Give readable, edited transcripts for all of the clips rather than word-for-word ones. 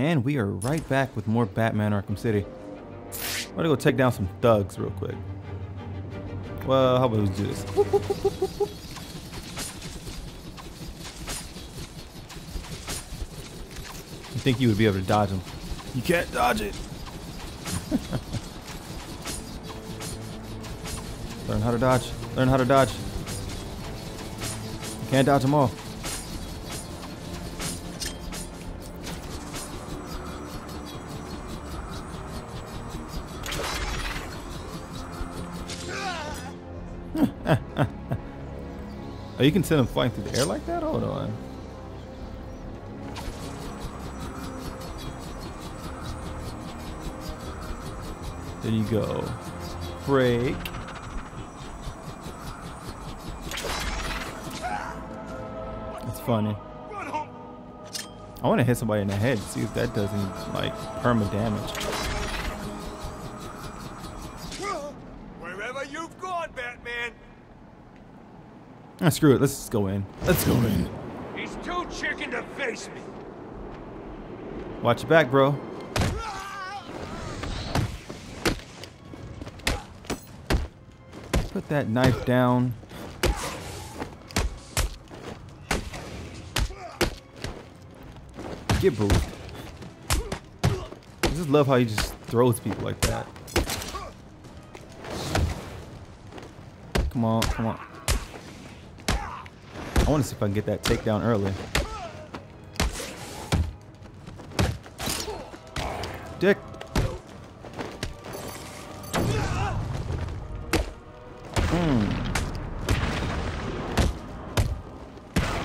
And we are right back with more Batman Arkham City. I'm gonna go take down some thugs real quick. Well, how about we do this? You think you would be able to dodge them? You can't dodge it. Learn how to dodge. Learn how to dodge. You can't dodge them all. Oh, you can send them flying through the air like that? Hold on. There you go. Break. That's funny. I want to hit somebody in the head, see if that doesn't, like, perma damage. Wherever you've gone, Batman. Ah, screw it. Let's just go in. Let's go in. He's too chicken to face me. Watch your back, bro. Put that knife down. Get booed. I just love how he just throws people like that. Come on, come on. I want to see if I can get that takedown early. Dick.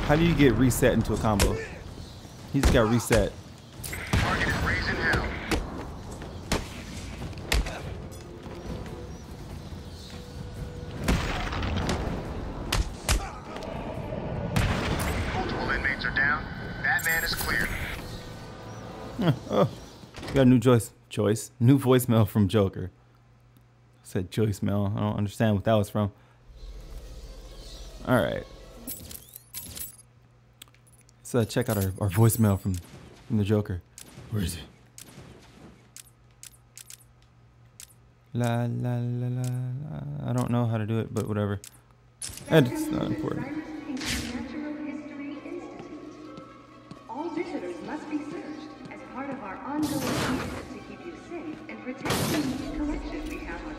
How do you get reset into a combo? He just got reset. Target raising hell. Multiple inmates are down. Batman is clear. Oh, got a new new voicemail from Joker. I said voicemail. I don't understand what that was from. All right. Let's check out our voicemail from the Joker. Where is it? La, la, la, la, la. I don't know how to do it, but whatever. And it's not important. All visitors must be searched as part of our ongoing commitment to keep you safe and protect the unique collection we have on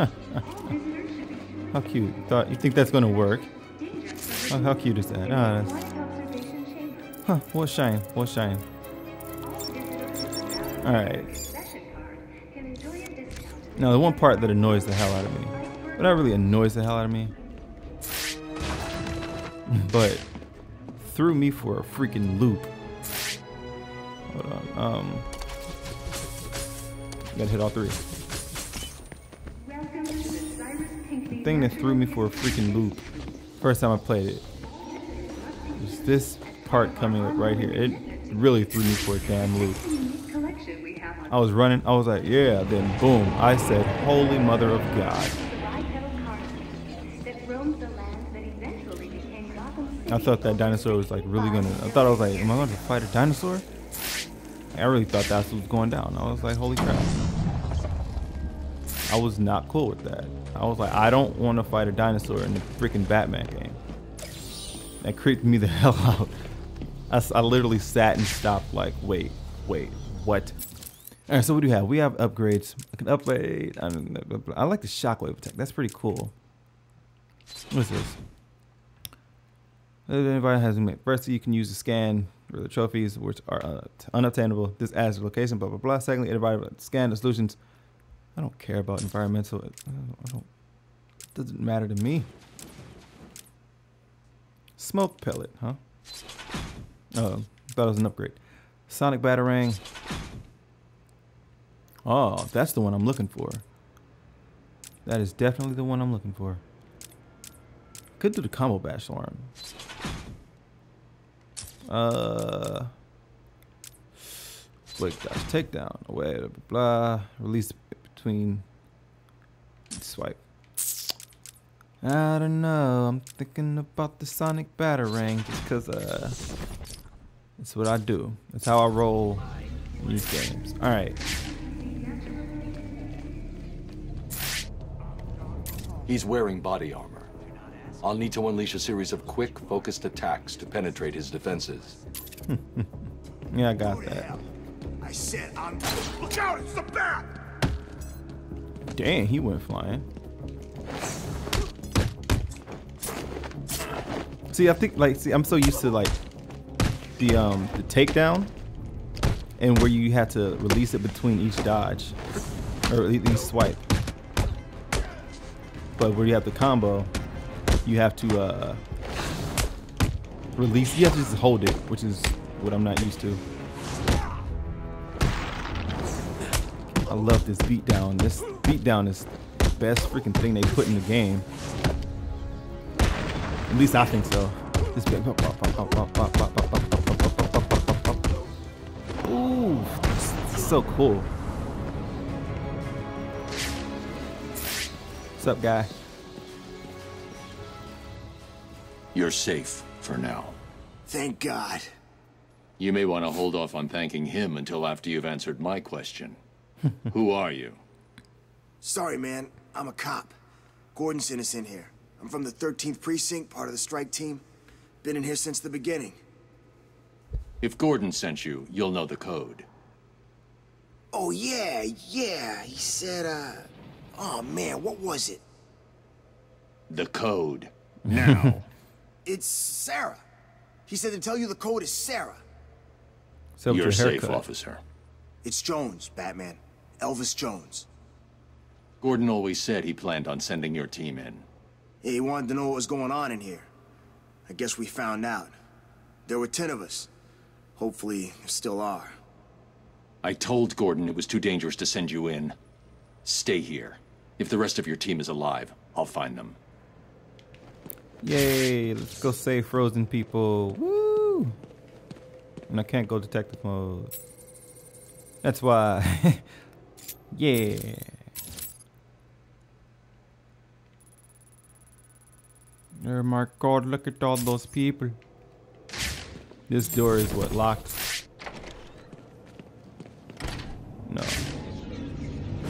display. All visitors should be sure. How cute. You think that's going to work? Oh, how cute is that? Ah, that's... Huh, what a shame, what a shame. Alright. Now the one part that annoys the hell out of me, but not really annoys the hell out of me, but threw me for a freaking loop. Hold on, gotta hit all three. The thing that threw me for a freaking loop, first time I played it, was this part coming up right here. It really threw me for a damn loop. I was running, I was like, yeah, then boom, I said, holy mother of God. I thought that dinosaur was like really gonna, I thought I was like, am I gonna fight a dinosaur? I really thought that's what was going down. I was like, holy crap. I was not cool with that. I was like, I don't want to fight a dinosaur in the freaking Batman game. That creeped me the hell out. I literally sat and stopped like, wait, what? All right, so what do we have? We have upgrades. I can upgrade. I like the shockwave attack. That's pretty cool. What's this? If anybody has been thirsty, you can use the scan for the trophies, which are unobtainable. This adds the location, blah, blah, blah. Secondly, anybody scan the solutions. I don't care about environmental. It doesn't matter to me. Smoke pellet, huh? Oh, thought it was an upgrade. Sonic Batarang. Oh, that's the one I'm looking for. That is definitely the one I'm looking for. Could do the combo bash arm. Flick dash takedown. Away, blah, blah, blah. Release between swipe. I don't know, I'm thinking about the Sonic Batarang just cause That's what I do. That's how I roll these games. All right. He's wearing body armor. I'll need to unleash a series of quick, focused attacks to penetrate his defenses. Yeah, I got that. I said, look out! It's the bat! Dang, he went flying. See, I think, like, see, I'm so used to, like, the takedown, and where you had to release it between each dodge or each swipe. But where you have the combo, you have to release. You have to just hold it, which is what I'm not used to. I love this beatdown. This beatdown is the best freaking thing they put in the game. At least I think so. This big pop pop pop pop pop pop pop pop pop pop pop pop pop pop. Ooh, so cool. What's up, guy? You're safe for now. Thank God. You may want to hold off on thanking him until after you've answered my question. Who are you? Sorry, man. I'm a cop. Gordon sent us in here. I'm from the 13th Precinct, part of the strike team. Been in here since the beginning. If Gordon sent you, you'll know the code. Oh, yeah, yeah. He said, oh, man, what was it? The code. Now. It's Sarah. He said to tell you the code is Sarah. So you're safe, officer. It's Jones, Batman. Elvis Jones. Gordon always said he planned on sending your team in. Yeah, he wanted to know what was going on in here. I guess we found out. There were 10 of us. Hopefully, there still are. I told Gordon it was too dangerous to send you in. Stay here. If the rest of your team is alive, I'll find them. Yay, let's go save frozen people. Woo! And I can't go detective mode. That's why. Yeah. Oh my God, look at all those people. This door is what, locked? No.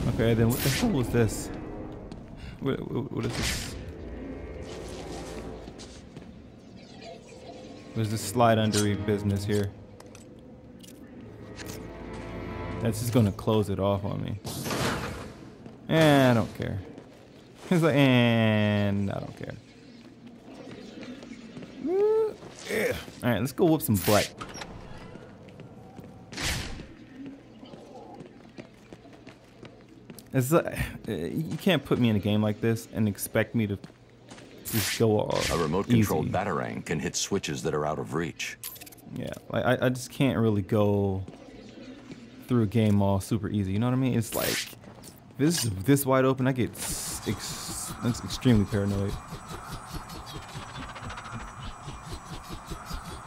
Okay, then what the hell was this? What is this? There's this slide under business here. That's just gonna close it off on me. Eh, I don't care. It's like, and I don't care. All right, let's go whoop some butt. It's like, you can't put me in a game like this and expect me to just go all easy. A remote-controlled batarang can hit switches that are out of reach. Yeah, like I just can't really go through a game all super easy, you know what I mean? It's like, this wide open, I get extremely paranoid.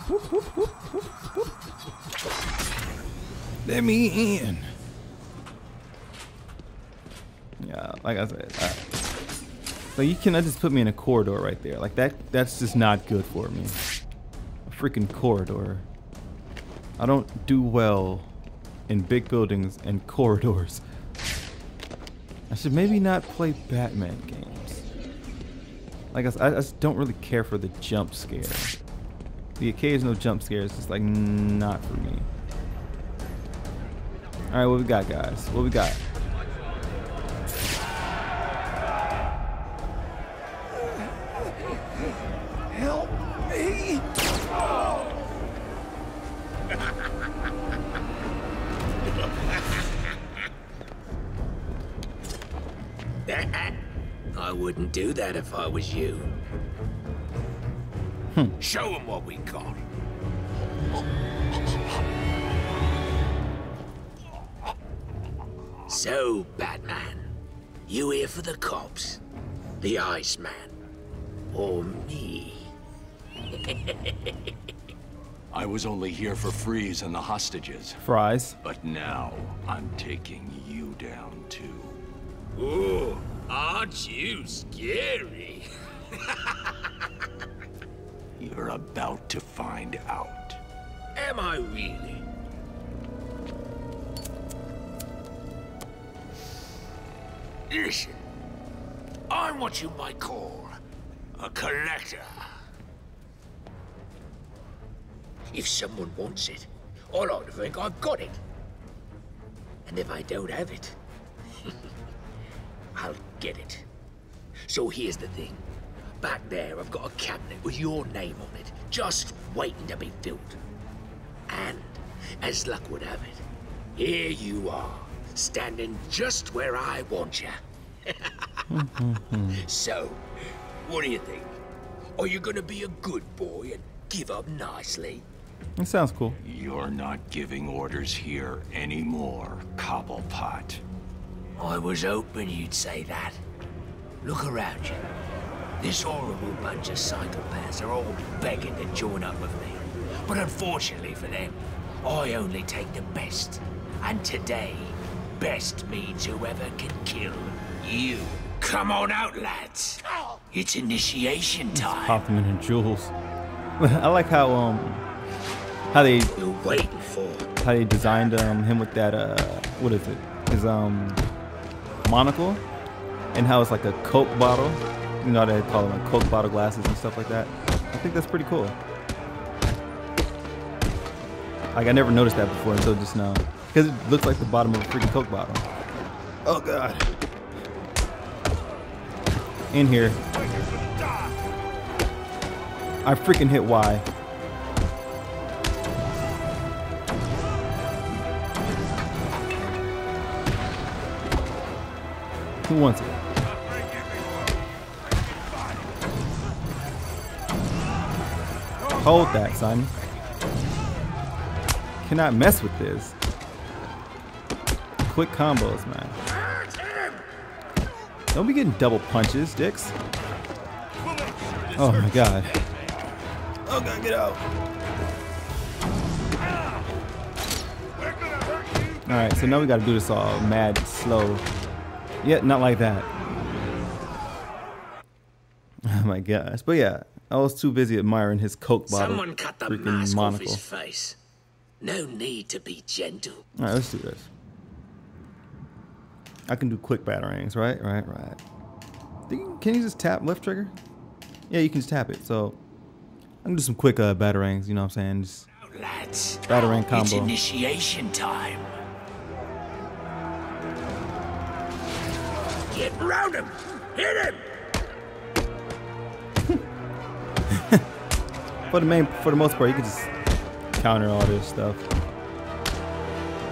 Whoop, whoop, whoop, whoop, whoop. Let me in. Yeah, like I said, so you cannot just put me in a corridor right there. Like that's just not good for me. A freaking corridor. I don't do well in big buildings and corridors. I should maybe not play Batman games. Like I said, I just don't really care for the jump scare. The occasional jump scare is just like not for me. All right, what we got, guys? What we got? Help me! I wouldn't do that if I was you. Show them what we got. So, Batman, you here for the cops, the Iceman, or me? I was only here for Freeze and the hostages. Fries. But now I'm taking you down too. Ooh, aren't you scary? You're about to find out. Am I really? Listen, I'm what you might call a collector. If someone wants it, I like to think I've got it. And if I don't have it, I'll get it. So here's the thing. Back there, I've got a cabinet with your name on it, just waiting to be filled. And, as luck would have it, here you are, standing just where I want you. So, what do you think? Are you gonna be a good boy and give up nicely? That sounds cool. You're not giving orders here anymore, Cobblepot. I was hoping you'd say that. Look around you. This horrible bunch of psychopaths are all begging to join up with me. But unfortunately for them, I only take the best. And today, best means whoever can kill you. Come on out, lads. It's initiation time. Hoffman and Jules. I like how they designed him with that what is it? His monocle, and how it's like a Coke bottle. You know, they call them like Coke bottle glasses and stuff like that. I think that's pretty cool. Like, I never noticed that before until just now, because it looks like the bottom of a freaking Coke bottle. Oh god! In here. I freaking hit Y. Who wants it? Hold that, son. Cannot mess with this. Quick combos, man. Don't be getting double punches, dicks. Oh my god. Oh god, get out. Alright, so now we gotta do this all mad slow. Yeah, not like that. Oh my gosh. But yeah, I was too busy admiring his Coke bottle. Someone cut the mask off his face. No need to be gentle. Alright, let's do this. I can do quick batarangs, right? Right. Can you just tap left trigger? Yeah, you can just tap it. So I can do some quick batarangs, you know what I'm saying? Just batarang combo. It's initiation time. Get round him! Hit him! For the most part, you can just counter all this stuff.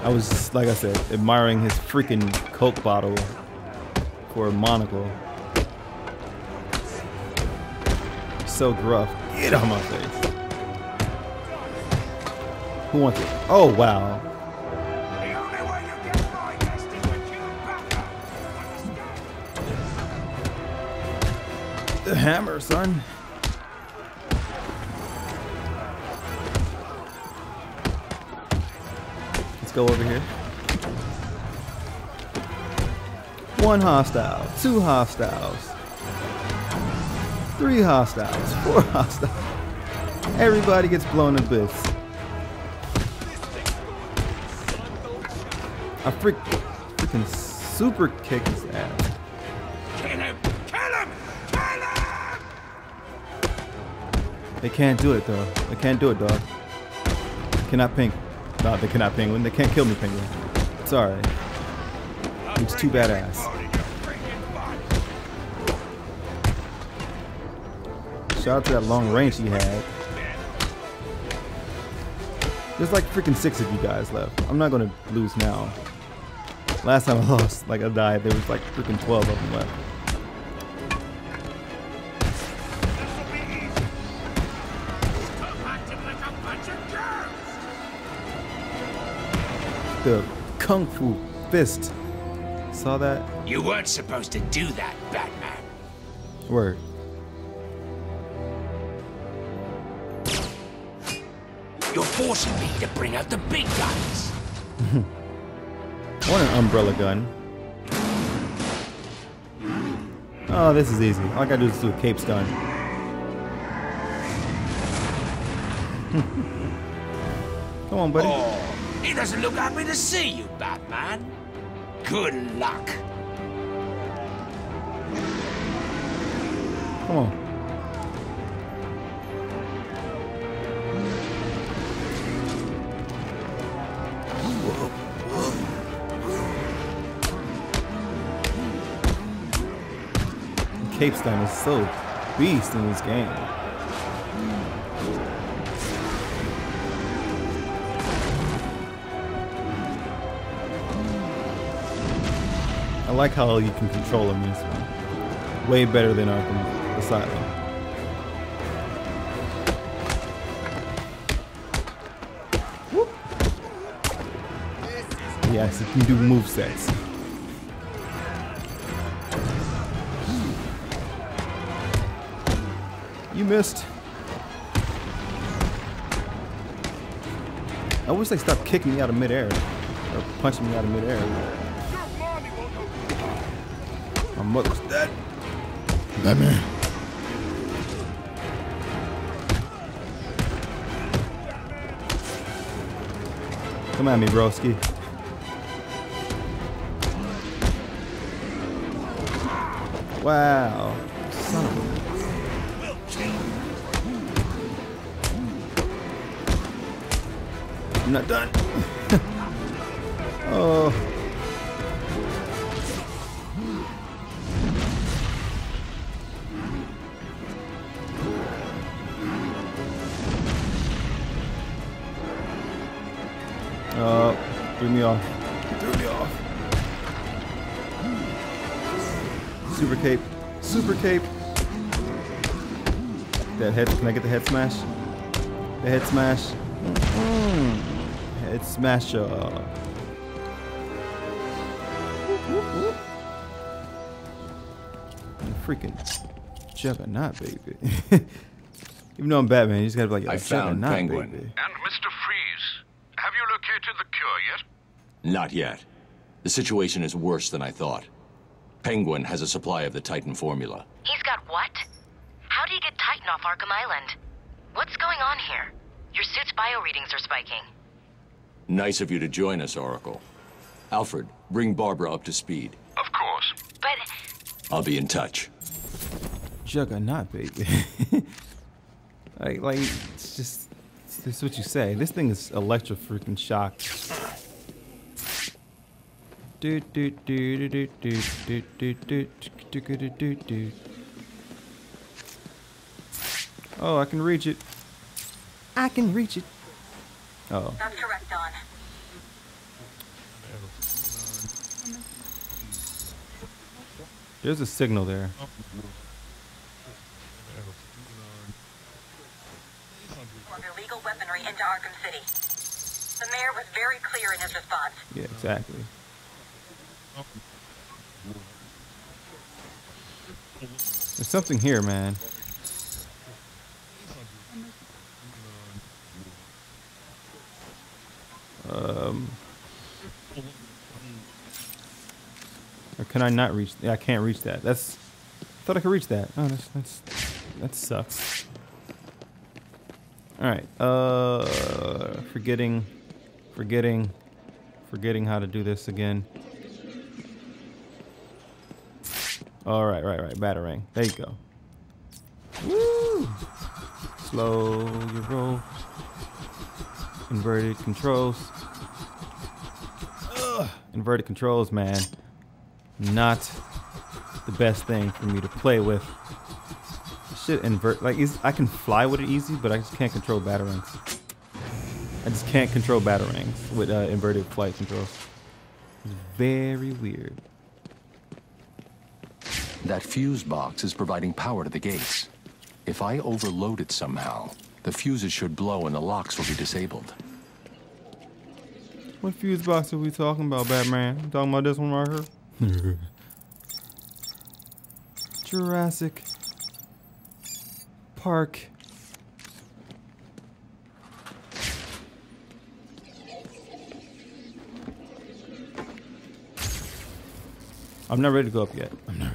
I was just, like I said, admiring his freaking Coke bottle for a monocle. So gruff. Get on my face. Who wants it? Oh wow. The hammer, son. Let's go over here. One hostile, two hostiles, three hostiles, four hostiles. Everybody gets blown to bits. I freaking super kick his ass. They can't do it, though. They can't do it, dog. Cannot ping. No, they cannot penguin. They can't kill me, penguin. It's alright. It's too badass. Shout out to that long range he had. There's like freaking 6 of you guys left. I'm not gonna lose now. Last time I lost, like I died, there was like freaking 12 of them left. The kung fu fist. Saw that? You weren't supposed to do that, Batman. Word. You're forcing me to bring out the big guns. I want an umbrella gun. Oh, this is easy. All I gotta do is do a cape stun. Come on, buddy. Oh, he doesn't look happy to see you, Batman. Good luck. Come on. Cape Stone is so beast in this game. I like how you can control him in this one. Way better than Arkham Asylum. Whoop. Yes, you can do movesets. You missed. I wish they stopped kicking me out of midair or punching me out of midair. My mother's dead. Batman. Come at me, broski. Wow. Son of a. I'm not done. Oh. Oh, threw me off. Super cape. That head, can I get the head smash? The head smash. It's smash up. Freaking Juggernaut, baby. Even though I'm Batman, you just gotta be like, I found Penguin. Baby. And Mr. Freeze, have you located the cure yet? Not yet. The situation is worse than I thought. Penguin has a supply of the Titan formula. He's got what? How do you get Titan off Arkham Island? What's going on here? Your suit's bio readings are spiking. Nice of you to join us, Oracle. Alfred, bring Barbara up to speed. Of course. But... I'll be in touch. Juggernaut, baby. like, it's just... That's what you say. This thing is electro-freaking shocked. Oh, I can reach it. I can reach it. Uh-oh. That's correct, Don. There's a signal there. Of illegal weaponry into Arkham City. The mayor was very clear in his response. Yeah, exactly. There's something here, man. Or can I not reach? Yeah, I can't reach that. That's. I thought I could reach that. Oh, that sucks. All right. Forgetting how to do this again. All right, Batarang. There you go. Woo! Slow your roll. Inverted controls. Ugh. Inverted controls, man. Not the best thing for me to play with. Shit, invert. Like, I can fly with it easy, but I just can't control batarangs. I just can't control batarangs with inverted flight controls. It's very weird. That fuse box is providing power to the gates. If I overload it somehow, the fuses should blow and the locks will be disabled. What fuse box are we talking about, Batman? I'm talking about this one right here. Jurassic Park. I'm not ready to go up yet. You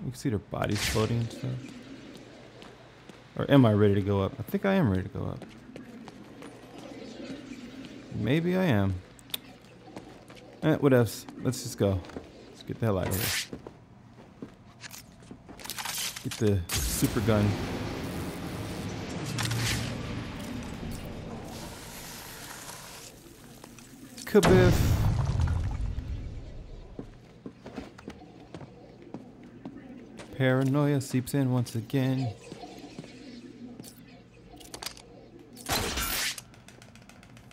can see their bodies floating and stuff. Or am I ready to go up? I think I am ready to go up. Maybe I am. What else? Let's just go. Let's get the hell out of here. Get the super gun. Kabiff. Paranoia seeps in once again.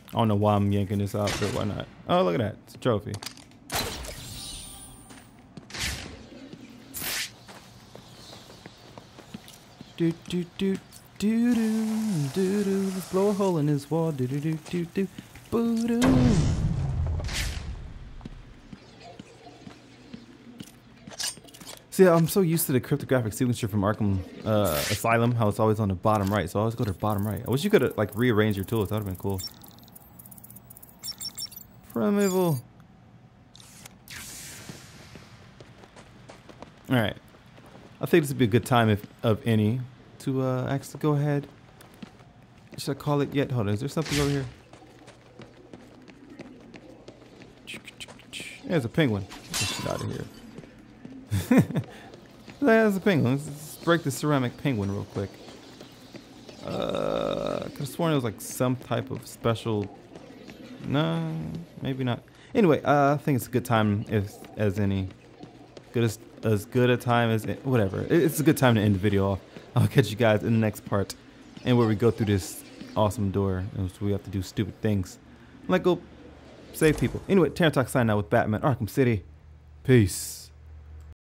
I don't know why I'm yanking this out, but why not? Oh, look at that. It's a trophy. Do do do do do do do. Let's blow a hole in this wall. Do do do do do. Boo doo. See, I'm so used to the cryptographic signature from Arkham Asylum, how it's always on the bottom right. So I always go to the bottom right. I wish you could like rearrange your tools. That would have been cool. Primeval. All right. I think this would be a good time, if of any, to actually go ahead. Should I call it yet? Hold on, is there something over here? There's a penguin. Let's get out of here. There's a penguin. Let's break the ceramic penguin real quick. Could have sworn it was like some type of special. No, maybe not. Anyway, I think it's a good time, if as any. It's a good time to end the video off. I'll catch you guys in the next part, and where we go through this awesome door, and we have to do stupid things, like go save people. Anyway, Tarantox signing out with Batman: Arkham City. Peace.